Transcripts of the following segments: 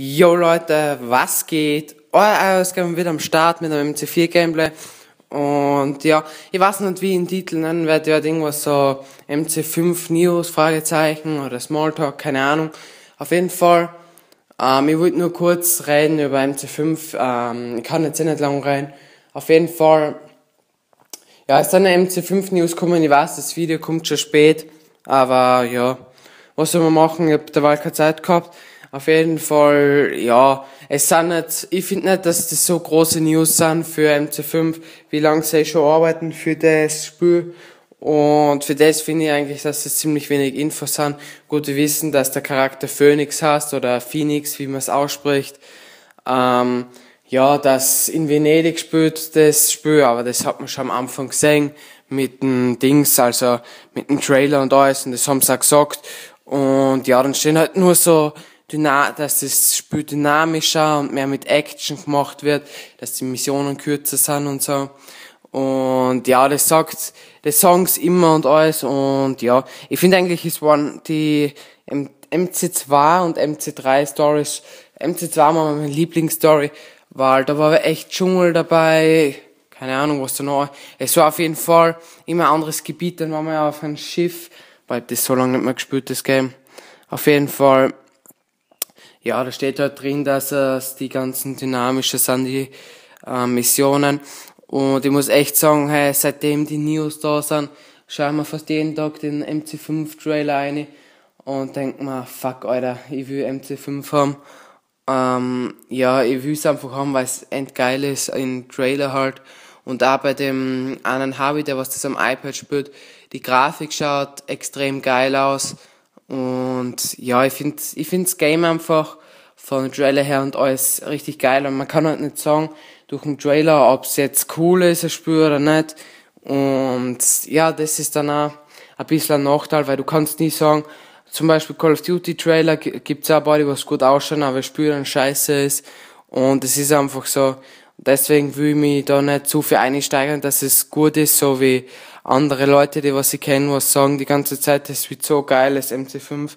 Yo Leute, was geht? Eure Ausgabe wieder am Start mit einem MC4 Gameplay. Und ja, ich weiß nicht, wie ich den Titel nennen werde. Ich werde irgendwas so MC5 News, Fragezeichen oder Smalltalk, keine Ahnung. Auf jeden Fall, ich wollte nur kurz reden über MC5. Ich kann jetzt nicht lang reden. Auf jeden Fall, ja, es sind MC5 News gekommen. Ich weiß, das Video kommt schon spät. Aber ja, was soll man machen? Ich habe derweil keine Zeit gehabt. Auf jeden Fall, ja, es sind nicht, ich finde nicht, dass das so große News sind für MC5, wie lange sie schon arbeiten für das Spiel. Und für das finde ich eigentlich, dass es ziemlich wenig Infos sind. Gut, wir wissen, dass der Charakter Phoenix heißt, oder Phoenix, wie man es ausspricht. Ja, dass in Venedig spielt das Spiel, aber das hat man schon am Anfang gesehen, mit dem Dings, also mit dem Trailer und alles, und das haben sie auch gesagt. Und ja, dann stehen halt nur so, dass das Spiel dynamischer und mehr mit Action gemacht wird, dass die Missionen kürzer sind und so. Und ja, das sagen sie immer und alles. Und ja, ich finde eigentlich, es waren die MC2 und MC3 Stories. MC2 war meine Lieblingsstory, weil da war echt Dschungel dabei. Keine Ahnung, was da noch. Es war auf jeden Fall immer ein anderes Gebiet, dann waren wir auf einem Schiff, weil das so lange nicht mehr gespielt, das Game. Auf jeden Fall. Ja, da steht halt drin, dass es die ganzen dynamischen sind, die Missionen. Und ich muss echt sagen, hey, seitdem die News da sind, schauen wir fast jeden Tag den MC5-Trailer rein und denken mir, fuck, Alter, ich will MC5 haben. Ja, ich will es einfach haben, weil es endgeil ist, im Trailer halt. Und auch bei dem einen Harvey, der was das am iPad spielt, die Grafik schaut extrem geil aus. Und ja, ich find's Game einfach von Trailer her und alles richtig geil. Und man kann halt nicht sagen, durch den Trailer, ob's jetzt cool ist, ein Spiel oder nicht. Und ja, das ist dann auch ein bisschen ein Nachteil, weil du kannst nie sagen, zum Beispiel Call of Duty Trailer gibt's auch Body, was gut ausschauen, aber das Spiel dann scheiße ist. Und es ist einfach so. Deswegen will ich mich da nicht zu viel einsteigern, dass es gut ist, so wie andere Leute, die was ich kenne, was sagen die ganze Zeit, das wird so geil, das MC5.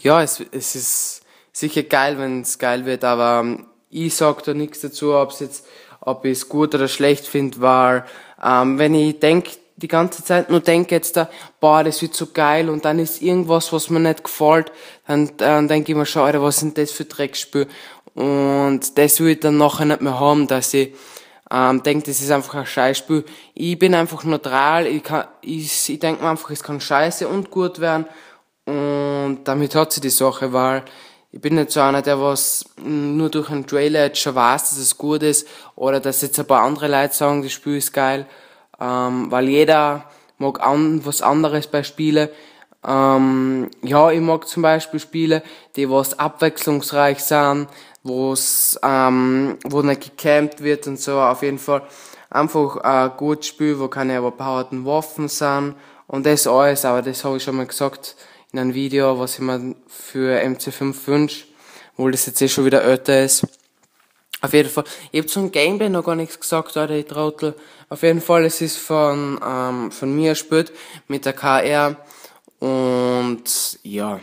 Ja, es ist sicher geil, wenn es geil wird, aber ich sag da nichts dazu, ob ich es gut oder schlecht finde, weil wenn ich die ganze Zeit nur denke jetzt da, boah, das wird so geil, und dann ist irgendwas, was mir nicht gefällt, dann denke ich mir schon, Alter, was sind das für Dreckspiel? Und das will ich dann nachher nicht mehr haben, dass ich denke, das ist einfach ein Scheißspiel. Ich bin einfach neutral, ich denke mir einfach, es kann scheiße und gut werden, und damit hat sie die Sache, weil ich bin nicht so einer, der was nur durch einen Trailer jetzt schon weiß, dass es gut ist, oder dass jetzt ein paar andere Leute sagen, das Spiel ist geil, weil jeder mag was anderes bei Spielen. Ja, ich mag zum Beispiel Spiele, die was abwechslungsreich sind, wo nicht gecampt wird und so. Auf jeden Fall einfach ein gutes Spiel, wo keine überpowerten Waffen sind und das alles. Aber das habe ich schon mal gesagt in einem Video, was ich mir für MC5 wünsche, obwohl das jetzt eh schon wieder älter ist. Auf jeden Fall, ich habe zum Gameplay noch gar nichts gesagt, Alter, ich Trottel. Auf jeden Fall, es ist von mir gespielt mit der KR. Und ja,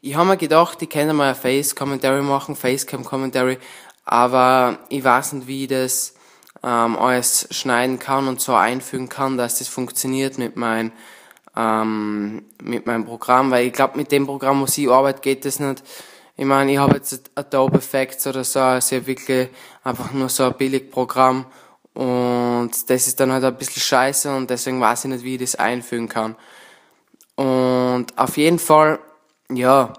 ich habe mir gedacht, ich könnte mal ein Face-Commentary machen, Facecam-Commentary, aber ich weiß nicht, wie ich das alles schneiden kann und so einfügen kann, dass das funktioniert mit meinem Programm, weil ich glaube, mit dem Programm, wo ich arbeite, geht das nicht. Ich meine, ich habe jetzt Adobe Effects oder so, also ich habe wirklich einfach nur so ein Billigprogramm, und das ist dann halt ein bisschen scheiße, und deswegen weiß ich nicht, wie ich das einfügen kann. Und auf jeden Fall, ja,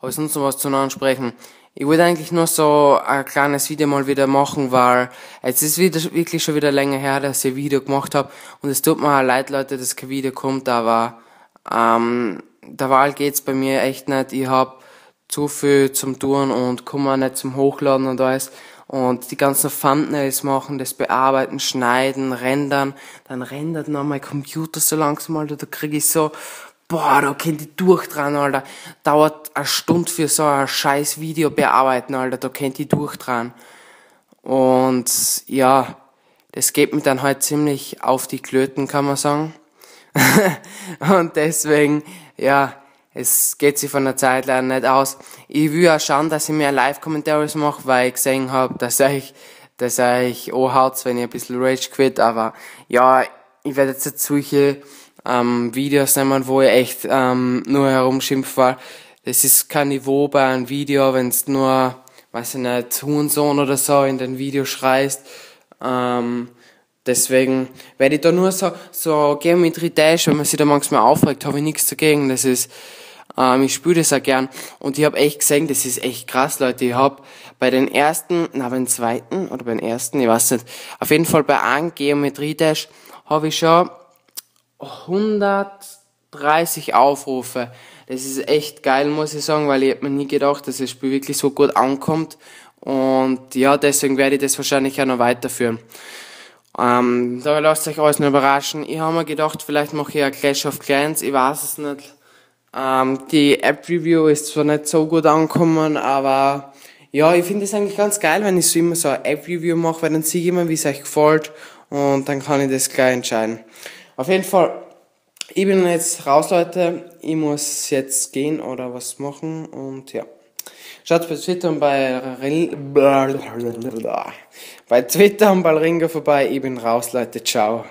habe ich sonst noch was zu ansprechen. Ich wollte eigentlich nur so ein kleines Video mal wieder machen, weil es ist wirklich schon wieder länger her, dass ich ein Video gemacht habe. Und es tut mir auch leid, Leute, dass kein Video kommt, aber der Wahl geht's bei mir echt nicht. Ich habe zu viel zum Tun und komme auch nicht zum Hochladen und alles. Und die ganzen Thumbnails machen, das bearbeiten, schneiden, rendern, dann rendert noch mein Computer so langsam, Alter, da krieg ich so, boah, da könnte ich durchdrehen, Alter. Dauert eine Stunde für so ein scheiß Video bearbeiten, Alter, da könnte ich durchdrehen. Und ja, das geht mir dann halt ziemlich auf die Klöten, kann man sagen. Und deswegen, ja, Es geht sich von der Zeit leider nicht aus. Ich will auch schauen, dass ich mehr Live-Commentaries mache, weil ich gesehen habe, dass ich anhaut, wenn ich ein bisschen Rage quit. Aber ja, ich werde jetzt solche Videos nehmen, wo ich echt nur herumschimpfe, weil das ist kein Niveau bei einem Video, wenn es nur, weiß ich nicht, Hurensohn oder so in den Video schreist. Deswegen werde ich da nur so Geometry Dash, wenn man sich da manchmal aufregt, habe ich nichts dagegen. Das ist ich spiele das auch gern und ich habe echt gesehen, das ist echt krass, Leute. Ich habe bei den ersten, na beim zweiten oder beim ersten, ich weiß nicht, auf jeden Fall bei einem Geometry Dash habe ich schon 130 Aufrufe. Das ist echt geil, muss ich sagen, weil ich hätte mir nie gedacht, dass das Spiel wirklich so gut ankommt. Und ja, deswegen werde ich das wahrscheinlich auch noch weiterführen. Da lasst euch alles nur überraschen. Ich habe mir gedacht, vielleicht mache ich ja Clash of Clans, ich weiß es nicht. Die App-Review ist zwar nicht so gut angekommen, aber ja, ich finde es eigentlich ganz geil, wenn ich so immer so eine App-Review mache, weil dann sehe ich immer, wie es euch gefällt und dann kann ich das gleich entscheiden. Auf jeden Fall, ich bin jetzt raus, Leute. Ich muss jetzt gehen oder was machen und ja. Schaut bei Twitter und bei Ringo vorbei. Ich bin raus, Leute. Ciao.